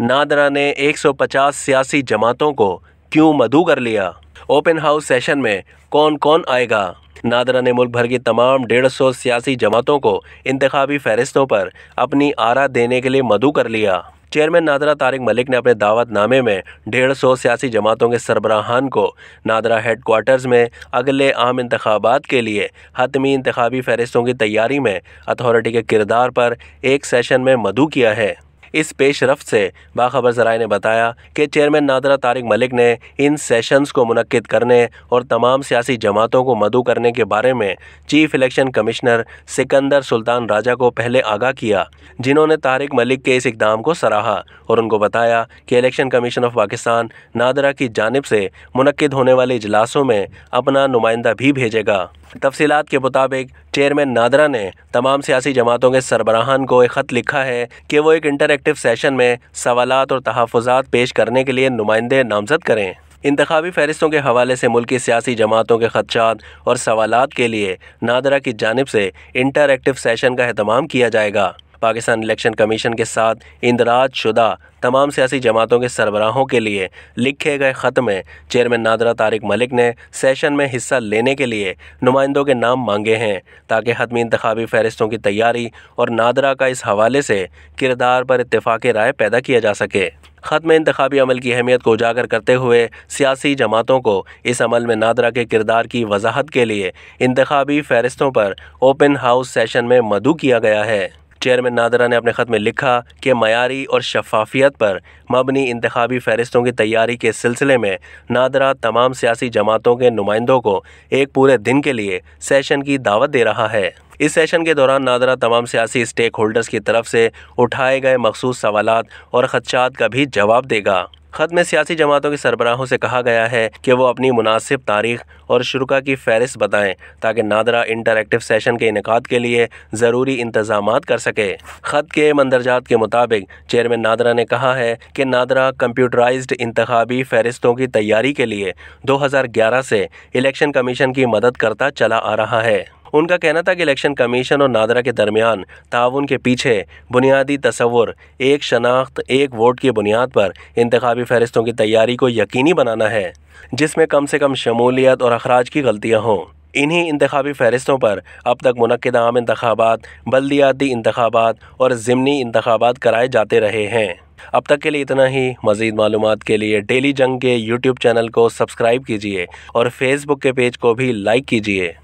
नादरा ने 150 सियासी जमातों को क्यों मधु कर लिया? ओपन हाउस सेशन में कौन कौन आएगा? नादरा ने मुल्क भर की तमाम 150 सियासी जमातों को इंतखाबी फहरिस्तों पर अपनी आरा देने के लिए मधु कर लिया। चेयरमैन नादरा तारिक मलिक ने अपने दावतनामे में 150 सियासी जमातों के सरबराहान को नादरा हेड क्वार्टर्स में अगले आम इंतखाबात के लिए हतमी इंतखाबी फहरिस्तों की तैयारी में अथॉरिटी के किरदार पर एक सेशन में मधु किया है। इस पेशरफ्त से बाखबर ज़राए ने बताया कि चेयरमैन नादरा तारिक मलिक ने इन सेशंस को मुनक्किद करने और तमाम सियासी जमातों को मधु करने के बारे में chief election commissioner Sikandar Sultan Raja को पहले आगाह किया, जिन्होंने तारिक मलिक के इस इक़दाम को सराहा और उनको बताया कि election commission of Pakistan NADRA की जानिब से मुनक्किद होने वाले इजलासों में अपना नुमाइंदा भी भेजेगा। तफसीलात के मुताबिक चेयरमैन नादरा ने तमाम सियासी जमातों के सरबराहान को एक ख़त लिखा है कि वो एक इंटरएक्टिव सेशन में सवालात और तहफ़ुज़ात पेश करने के लिए नुमाइंदे नामज़द करें। इंतखाबी फहरिस्तों के हवाले से मुल्की सियासी जमातों के ख़दशात और सवालात के लिए नादरा की जानिब से इंटरएक्टिव सेशन का अहतमाम किया जाएगा। पाकिस्तान इलेक्शन कमीशन के साथ इंदराज शुदा तमाम सियासी जमातों के सरबराहों के लिए लिखे गए ख़त में चेयरमैन नादरा तारिक मलिक ने सेशन में हिस्सा लेने के लिए नुमाइंदों के नाम मांगे हैं ताकि हतमी इंतखाबी फहरिस्तों की तैयारी और नादरा का इस हवाले से किरदार पर इत्तेफाक़े राय पैदा किया जा सके। ख़त में इंतखाबी अमल की अहमियत को उजागर करते हुए सियासी जमातों को इस अमल में नादरा के किरदार की वजाहत के लिए इंतखाबी फहरिस्तों पर ओपन हाउस सेशन में मधु किया गया है। चेयरमैन नादरा ने अपने ख़त में लिखा कि मयारी और शफाफियत पर मबनी इंतखाबी फहरिस्तों की तैयारी के सिलसिले में नादरा तमाम सियासी जमातों के नुमाइंदों को एक पूरे दिन के लिए सेशन की दावत दे रहा है। इस सेशन के दौरान नादरा तमाम सियासी स्टेक होल्डर्स की तरफ से उठाए गए मखसूस सवालात और खदशात का भी जवाब देगा। ख़त में सियासी जमातों के सरबराहों से कहा गया है कि वो अपनी मुनासिब तारीख और शुरुका की फहरिस्त बताएं ताकि नादरा इंटरएक्टिव सेशन के इनेकाद के लिए ज़रूरी इंतज़ामात कर सके। ख़त के मंदरजात के मुताबिक चेयरमैन नादरा ने कहा है कि नादरा कंप्यूटराइज्ड इंतखाबी फहरिस्तों की तैयारी के लिए 2011 से इलेक्शन कमीशन की मदद करता चला आ रहा है। उनका कहना था कि इलेक्शन कमीशन और नादरा के दरमियान ताउन के पीछे बुनियादी तसव्वुर एक शनाख्त एक वोट की बुनियाद पर इंतखाबी फहरिस्तों की तैयारी को यकीनी बनाना है, जिसमें कम से कम शमूलियत और अखराज की गलतियाँ हों। इन्हीं इंतखाबी फहरिस्तों पर अब तक मुनक्किदा आम इंतखाबात, बल्दियाती इंतखाबात और ज़िमनी इंतखाबात कराए जाते रहे हैं। अब तक के लिए इतना ही। मज़ीद मालूमात के लिए डेली जंग के यूट्यूब चैनल को सब्सक्राइब कीजिए और फेसबुक के पेज को भी लाइक कीजिए।